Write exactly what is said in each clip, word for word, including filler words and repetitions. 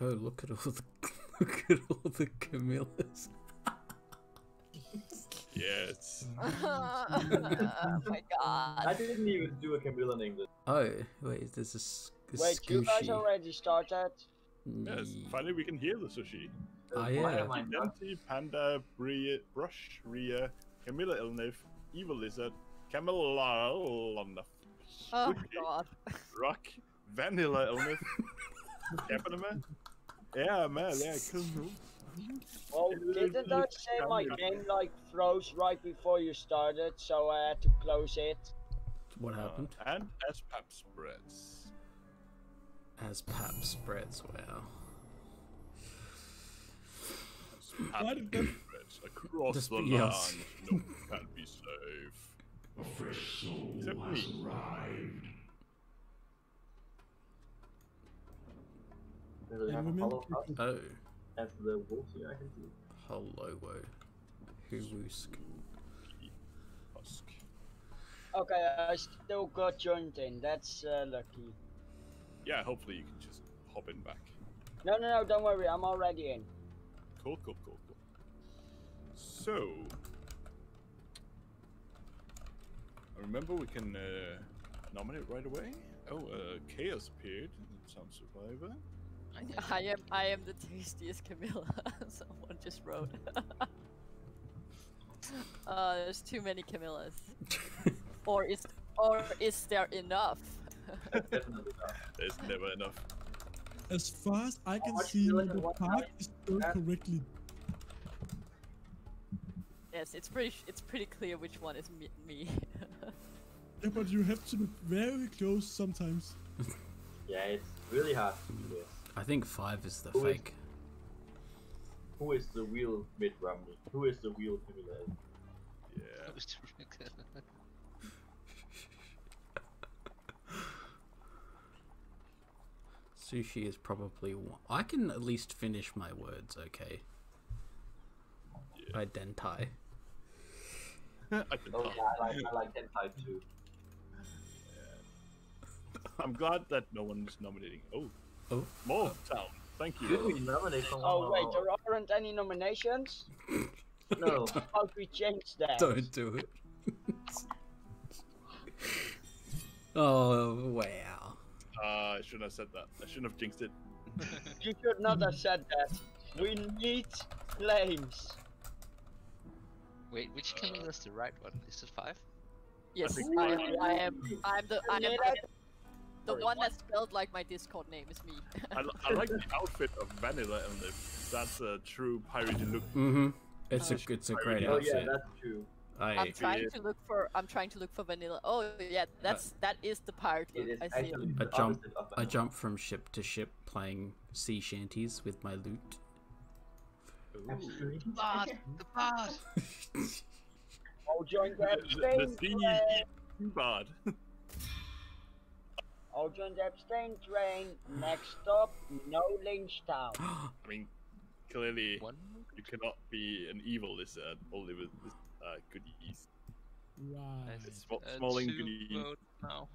Oh, look at all the look at all the Camillas. Yes. Oh my god. I didn't even do a Camilla name this. Oh wait, there's a, a wait, Skooshie. You guys already started? Yes, finally we can hear the sushi. Oh uh, yeah. Auntie, Panda, Ria, Brush, Ria, Camilla Elnif, Evil Lizard, Camilla Elnif, oh god, Rock, Vanilla Elnif, Camilla, yeah man, yeah, cool. Well, didn't that say my game like froze right before you started, so I had to close it? What happened? Uh, and as pap spreads. As pap spreads, wow. How did that spread across just the land? Yes. No one can be safe. A fresh soul except has me. Arrived. They really have a Hollow Husk. Oh. As the wolf here, I can see. Hollow Husk. Husk. Okay, I still got joined in. That's uh, lucky. Yeah, hopefully you can just hop in back. No, no, no, don't worry. I'm already in. Cool, cool, cool, cool. So, I remember we can uh, nominate right away. Oh, uh, Chaos appeared. Some survivor. I am, I am the tastiest Camilla. Someone just wrote. uh, there's too many Camillas. or is, or is there enough? There's never enough. As far as I can oh, see, the park is still correctly. Yes, it's pretty. It's pretty clear which one is me. me. Yeah, but you have to be very close sometimes. Yeah, it's really hard to do this. I think five is the who fake. Is, who is the real mid Rumble? Who is the real Camilla? Yeah. Sushi is probably one. I can at least finish my words, okay? Yeah. Identai. I oh, yeah, I like, I like Dentai too. Yeah. I'm glad that no one is nominating. Oh, oh. More oh. Town. Thank you. Did we nominate someone? Oh, wait, there aren't any nominations? No. How do we change that? Don't do it. Oh, wow. Uh, I shouldn't have said that. I shouldn't have jinxed it. You should not have said that. We need flames. Wait, which uh, Camilla is the right one? Is it five? Yes, I, I, am, I am. I'm the. I am, I am the sorry, one what? That's spelled like my Discord name is me. I, I like the outfit of Vanilla Elnif. That's a true pirate look. Mm-hmm. It's oh, a it's a great oh, outfit. Oh yeah, that's true. I I'm trying it. to look for. I'm trying to look for Vanilla. Oh yeah, that's uh, that is the pirate. Look. I see. I jump. I jump from ship to ship, playing sea shanties with my loot. Absolutely. The bard. The bard. I'll join that abstain train. Bard. I'll join the abstain train. Next stop, no Lynchtown. I mean, clearly, One? you cannot be an evil lizard only with. This Uh, goodies. Right. And smalling goodies. Now.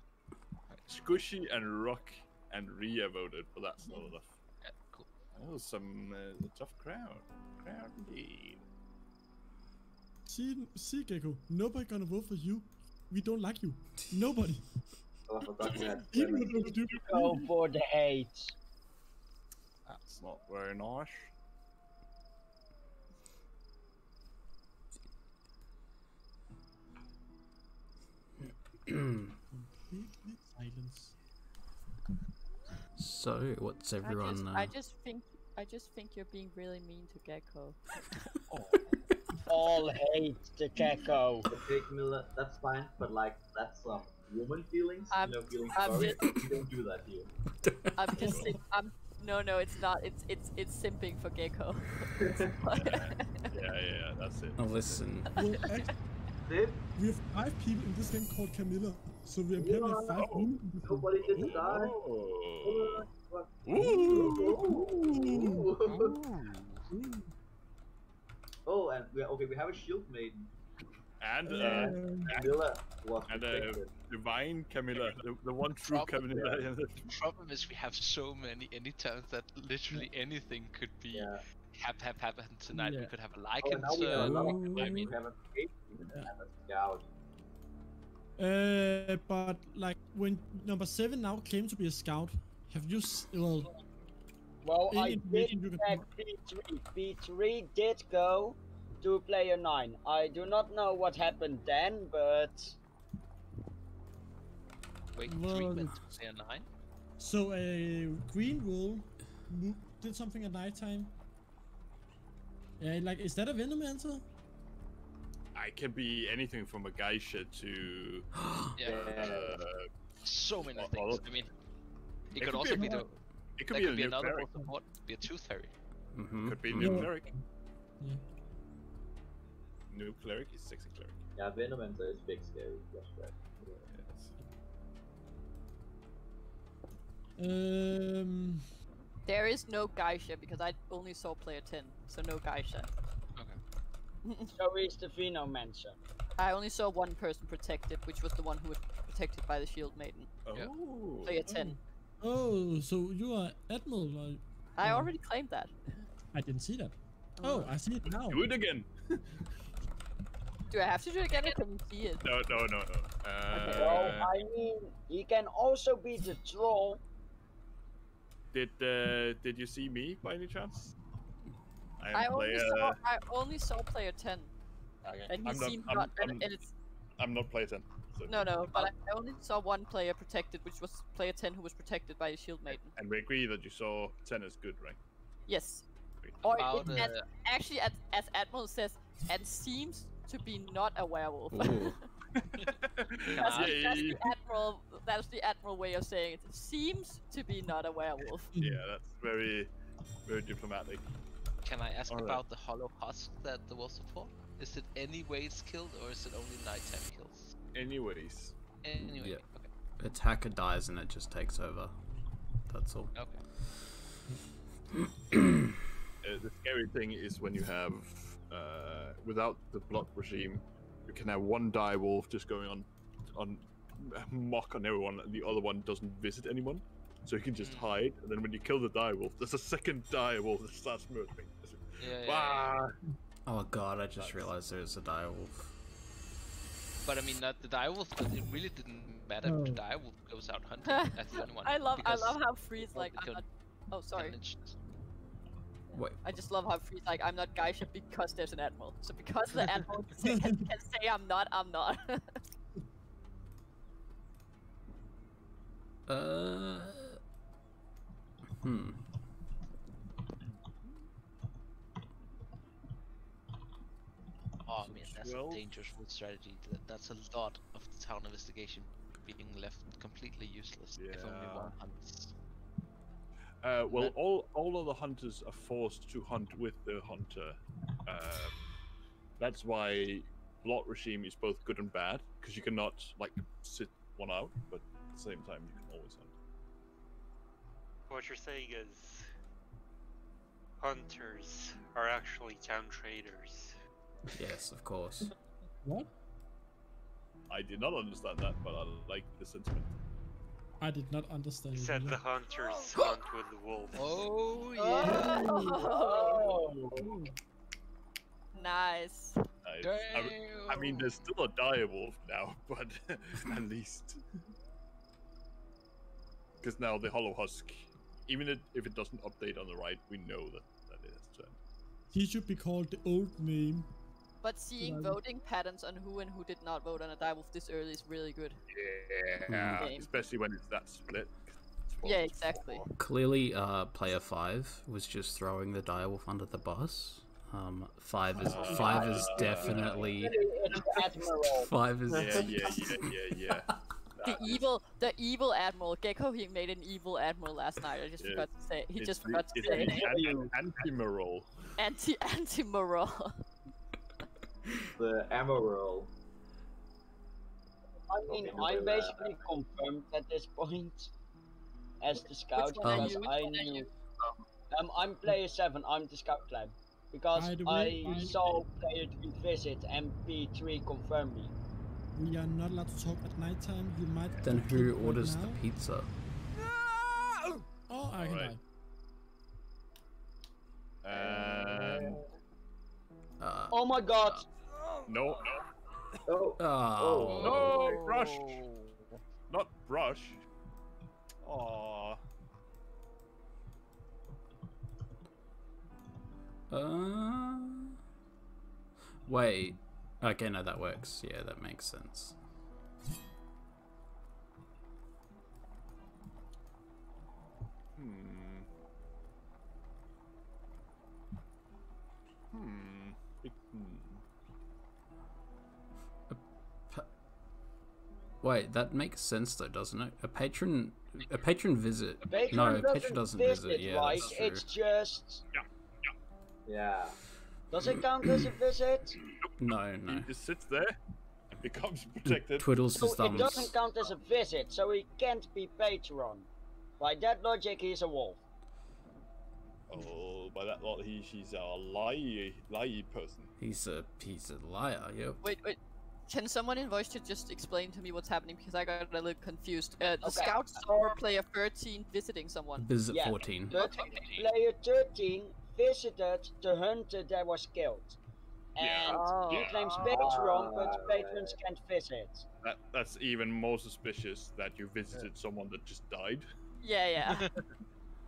Skooshie and Rock and Ria voted, but that's not enough. Yeah, cool. That was some uh, tough crowd. Crowd indeed. See, see, Gecko. Nobody gonna vote for you. We don't like you. Nobody. Go for the hate. That's not very nice. Silence. So, what's everyone? I just, uh... I just think, I just think you're being really mean to Gecko. Oh. All hate to Gecko. The big Miller, that's fine, but like that's some um, woman feelings. I'm, no feeling sorry. Just... You don't do that here. I'm just, sim I'm no, no, it's not. It's, it's, it's simping for Gecko. Yeah, yeah, that's it. Oh, listen. Did? We have five people in this game called Camilla, so we have yeah, five women. Nobody did die. Oh. Ooh. Ooh. Ooh. Oh, and we are, okay, we have a Shield Maiden. And uh, Camilla was and uh, Divine Camilla, the, the one true problem, Camilla. Yeah. The problem is we have so many anytimes that literally yeah. anything could be yeah. hap hap happen tonight. Yeah. We could have a Lycan. Oh, we, uh, Lycan I mean. we have a Patron and a Scout. Uh, but like when number seven now claimed to be a Scout, have you well? Well, I did check B three. B three did go to player nine. I do not know what happened then, but wait, well, three went to player nine. So a uh, green wolf did something at nighttime. Yeah, like is that a Venomancer? I can be anything from a Geisha to yeah. uh, so many things. I mean, it, it could, could also be, a, be the it could be, could be another wolf support, be a tooth fairy. Mm-hmm. Could be a new cleric. Yeah. New cleric is sexy cleric. Yeah, Venomancer is big scary. That's right. Yeah. Yes. Um. There is no Geisha because I only saw player ten, so no Geisha. So is the Venomancer. I only saw one person protected, which was the one who was protected by the Shield Maiden. Oh. Player ten. Oh, so you are Admiral. Or... I oh. already claimed that. I didn't see that. Oh, oh I see it now. Do it again. Do I have to do it again? I couldn't see it. No, no, no, no. Uh... Okay. Well, I mean, he can also be the troll. Did uh, did you see me by any chance? I only, player... saw, I only saw player ten, okay. and he I'm seemed not. not I'm, and, and it's... I'm not player ten. So. No, no, but I only saw one player protected, which was player ten, who was protected by a Shield Maiden. And we agree that you saw ten as good, right? Yes. Great. Or it, the... as, actually, as, as Admiral says, and seems to be not a werewolf. that's, that's the Admiral. That's the Admiral way of saying it. It seems to be not a werewolf. Yeah, that's very, very diplomatic. Can I ask All about right. the Hollow Husk that there was support? Is it any ways killed or is it only nighttime kills? Anyways. Anyway. Yeah. Okay. Attacker dies and it just takes over. That's all. Okay. uh, the scary thing is when you have, uh, without the block regime, you can have one dire wolf just going on, on mock on everyone, and the other one doesn't visit anyone. So you can just mm. hide, and then when you kill the dire wolf, there's a second dire wolf that starts murdering. Yeah, yeah, yeah. Oh god, I just That's... realized there's a dire wolf. But I mean, not the dire wolf, but it really didn't matter oh. if the dire wolf goes out hunting. That's the only one. I love, I love how Freeze like. I'm not... Oh, sorry. Wait. I just love how Freeze like. I'm not Geisha because there's an admiral. So because the admiral can, can say I'm not, I'm not. uh. Hmm. Oh man, that's a dangerous route strategy. That's a lot of the town investigation being left completely useless. Yeah. If only one hunts. Uh, well, but... all all of the hunters are forced to hunt with the hunter. Um, that's why Blot regime is both good and bad, because you cannot like sit one out, but at the same time you can always hunt. What you're saying is hunters are actually town traders. Yes, of course. What? I did not understand that, but I like the sentiment. I did not understand. You said the hunters hunt with the wolves. Oh, yeah. Oh. Oh. Nice. nice. I, I mean, there's still a dire wolf now, but at least. Because now the Hollow Husk. Even if it doesn't update on the right, we know that that is turned. He should be called the old name. But seeing like, voting patterns on who and who did not vote on a dire wolf this early is really good. Yeah, game. Especially when it's that split. It's yeah, exactly. Four. Clearly, uh, player five was just throwing the dire wolf under the bus. Um, five is uh, five is definitely five is yeah yeah yeah yeah yeah. The evil, the evil admiral Gecko. He made an evil admiral last night. I just yeah. forgot to say. He it's, just forgot to it's say. An anti-moral. Anti anti-moral. The admiral. I mean, I'm basically confirmed at this point as the scout. Which one are you? I knew. Um, I'm player seven. I'm the scout clan. Because I way, saw player three visit and P three confirmed me. We are not allowed to talk at night time. You might. Then who orders right the pizza? No! Oh, I can right. die. Um, uh, oh my god! Uh, no. Oh. Oh. Oh. No, Brush! Not Brush. Aww. Uh, wait. Okay, no, that works. Yeah, that makes sense. Hmm. Hmm. Hmm. A pa- Wait, that makes sense though, doesn't it? A patron, a patron visit. A patron no, a patron doesn't, doesn't visit. visit. Yeah, like, that's true. It's just. Yeah. Yeah. Does it count as a visit? No, no. He just sits there and becomes protected. Twiddles his thumbs. So it doesn't count as a visit, so he can't be patron. By that logic, he's a wolf. Oh, by that logic, he, he's a lie, lie person. He's a he's a liar. Yep. Wait, wait. Can someone in voice chat just explain to me what's happening, because I got a little confused. Uh, the okay. Scouts are player thirteen visiting someone. Visit yeah. fourteen. Player thirteen. Visited the hunter that was killed, and yeah, he yeah. claims patron, but patrons can't visit. That, that's even more suspicious that you visited someone that just died. Yeah, yeah.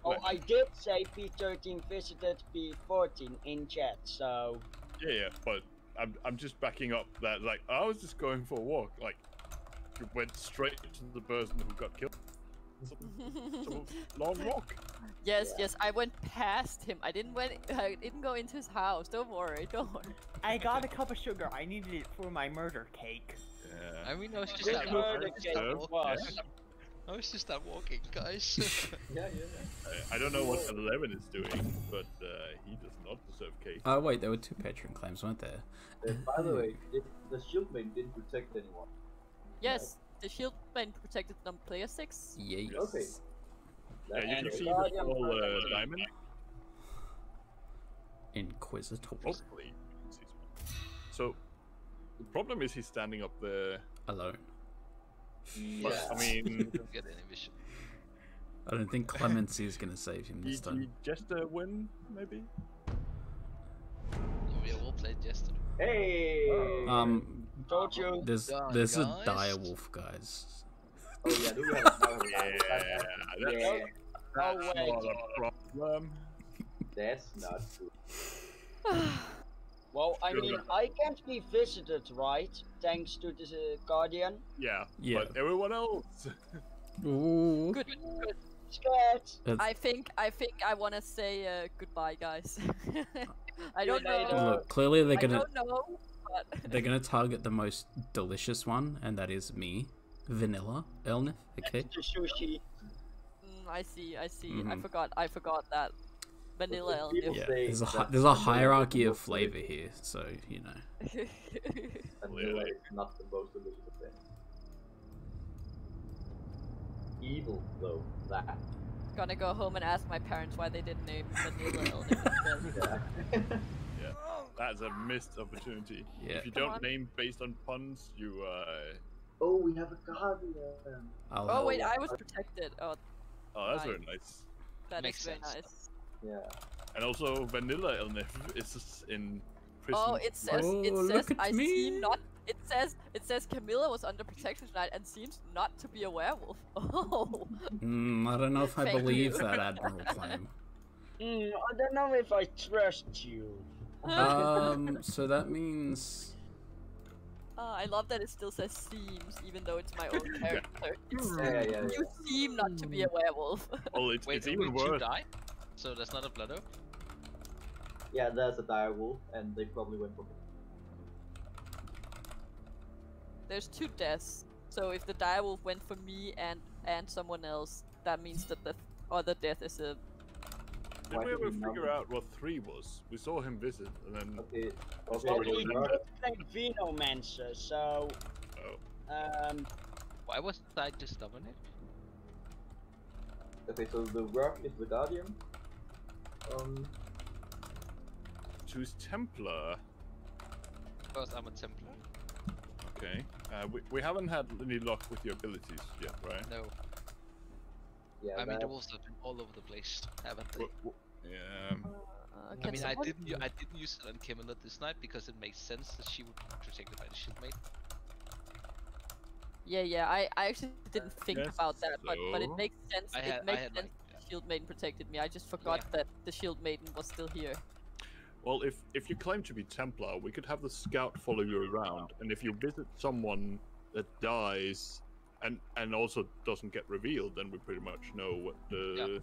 Oh, I did say P thirteen visited P fourteen in chat, so. Yeah, yeah, but I'm I'm just backing up that, like, I was just going for a walk, like, you went straight to the person who got killed. So long walk. Yes, yeah. yes. I went past him. I didn't went. I didn't go into his house. Don't worry. Don't worry. I got a cup of sugar. I needed it for my murder cake. Yeah. I mean, I was just that murder cake. Was. I was just out walking, guys. yeah, yeah. Uh, I don't know what eleven is doing, but uh, he does not deserve cake. Oh wait, there were two patron claims, weren't there? Uh, by the way, it, the shield maiden didn't protect anyone. Yes. No. The shield maiden protected on player six. Yes. Okay. Yeah, you and can see the whole uh, diamond. Inquisitor. Hopefully. So, the problem is he's standing up there alone. Yeah. But, I mean, get any vision. I don't think clemency is going to save him this time. Jester win, maybe. We all played Jester. Hey. Oh. Um. Told you. There's, there's a dire wolf, guys. Oh yeah, do we have a dire wolf? Yeah, that's, yeah. That's no way, not a problem. That's not good. Well, I mean, I can't be visited, right? Thanks to the uh, Guardian. Yeah, yeah, but everyone else. Ooh. Good, good. Scared. I think, I think I want to say uh, goodbye, guys. I don't know. Look, clearly they're gonna. I don't know. They're gonna target the most delicious one, and that is me, Vanilla Elnif. Okay. Skooshie. Mm, I see. I see. Mm-hmm. I forgot. I forgot that Vanilla Elnif. Yeah. There's a there's a hierarchy of flavor here, so you know. Vanilla is not the most delicious thing. Evil though, that. Gonna go home and ask my parents why they didn't name Vanilla Elnif. Yeah. That's a missed opportunity. Yeah. If you Come don't on. name based on puns, you uh. Oh, we have a guardian. I'll oh wait, I was protected. Oh. Oh, that's nice. very nice. That Makes is very sense. nice. Yeah. And also, Vanilla Elnif is in prison. Oh, it says oh, it says I me. seem not. It says it says Camilla was under protection tonight and seems not to be a werewolf. Oh. Mm, I don't know if I believe you. that Admiral claim. Mm, I don't know if I trust you. um, so that means. Uh, I love that it still says seems, even though it's my own character. It's, uh, yeah, yeah, yeah. You seem not to be a werewolf. Well, it's, Wait, it's even worse. Die? So that's not a blood oak? Yeah, there's a dire wolf, and they probably went for me. There's two deaths. So if the dire wolf went for me and and someone else, that means that the other death is a. Did we ever figure out what three was? We saw him visit, and then... Okay, okay. Well, we played Venomancer, so... Oh. Um... Why was I just stubborn it? Okay, so the rock is the guardian. Um... who's Templar. Because I'm a Templar. Okay. Uh, we, we haven't had any luck with your abilities yet, right? No. Yeah, I mean, the wolves have been all over the place, haven't they? What, what, yeah. Uh, I mean, I didn't, I didn't use it on Camilla this night because it made sense that she would be protected by the Shield Maiden. Yeah, yeah, I, I actually didn't think yes, about that, so... but, but it makes sense. I had, it makes sense. Like, yeah. The Shield Maiden protected me. I just forgot yeah. that the Shield Maiden was still here. Well, if if you claim to be Templar, we could have the Scout follow you around, and if you visit someone that dies, and and also doesn't get revealed, then we pretty much know what the.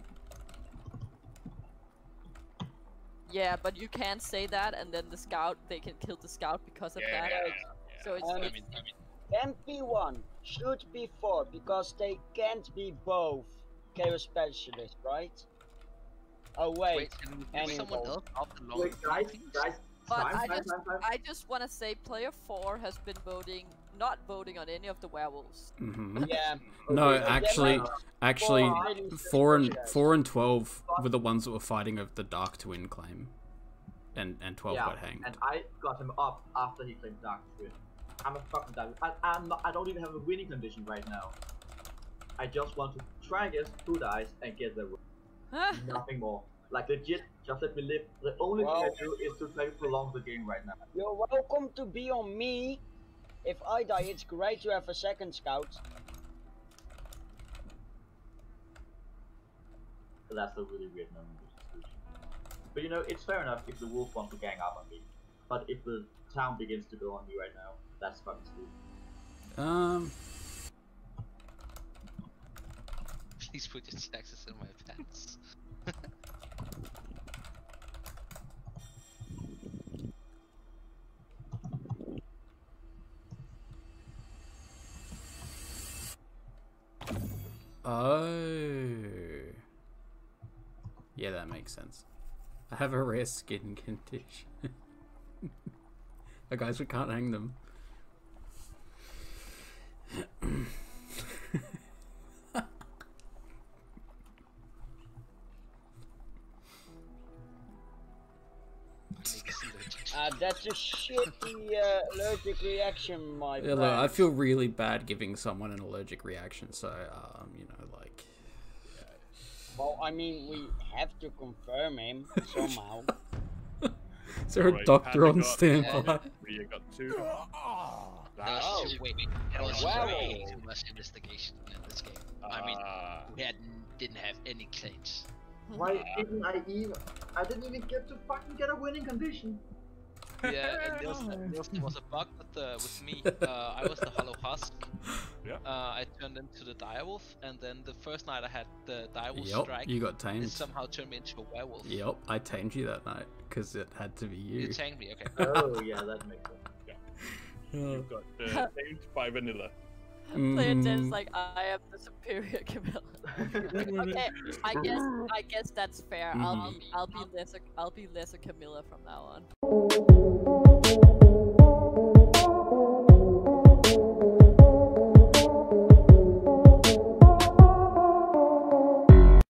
Yeah, yeah, but you can't say that, and then the Scout, they can kill the Scout because of yeah, that. Yeah. So it's. Um, I mean, I mean... Can be one, should be four, because they can't be both. Chaos Specialist, right? Oh wait, wait can and someone else after long wait, guys, guys, but time, I, time, just, time, time. I just want to say player four has been voting, not voting on any of the werewolves. Mm-hmm. Yeah. No, okay, actually, so actually, four and four and twelve were the ones that were fighting of the Dark Twin claim, and and twelve yeah, got hanged. And I got him up after he claimed Dark Twin. I'm a fucking dummy. I, I'm not, I don't even have a winning condition right now. I just want to try and guess two dice and get the win. Nothing more. Like legit, just let me live. The only well, thing I do is to try to prolong the game right now. You're welcome to be on me. If I die, it's great to have a second Scout. But that's a really weird number. But you know, it's fair enough if the wolf wants to gang up on me. But if the town begins to go on me right now, that's fucking stupid. Um. Please put your taxes in my pants. Oh. Yeah, that makes sense. I have a rare skin condition. Oh, guys, we can't hang them. Uh, that's a shitty uh, allergic reaction, my yeah, look, I feel really bad giving someone an allergic reaction, so, um, you know, like... Yeah. Well, I mean, we have to confirm him somehow. Is there right, a doctor Panda on got, standby? Yeah. You got two. Oh, that oh. was too way, that was wow. way too much investigation in this game. Uh, I mean, we had, didn't have any claims. Why didn't I even... I didn't even get to fucking get a winning condition. Yeah, there was, there was a bug with, uh, with me. Uh, I was the Hollow Husk. Yeah. Uh, I turned into the Dire Wolf, and then the first night I had the Dire Wolf yep, strike. You got tamed. It somehow turned me into a werewolf. Yep, I tamed you that night because it had to be you. You tamed me, okay. Oh yeah, that makes sense. Yeah. You got uh, tamed by Vanilla. Player ten's like, I am the superior Camilla. Okay, I guess I guess that's fair. Mm-hmm. I'll be I'll be lesser I'll be lesser Camilla from now on.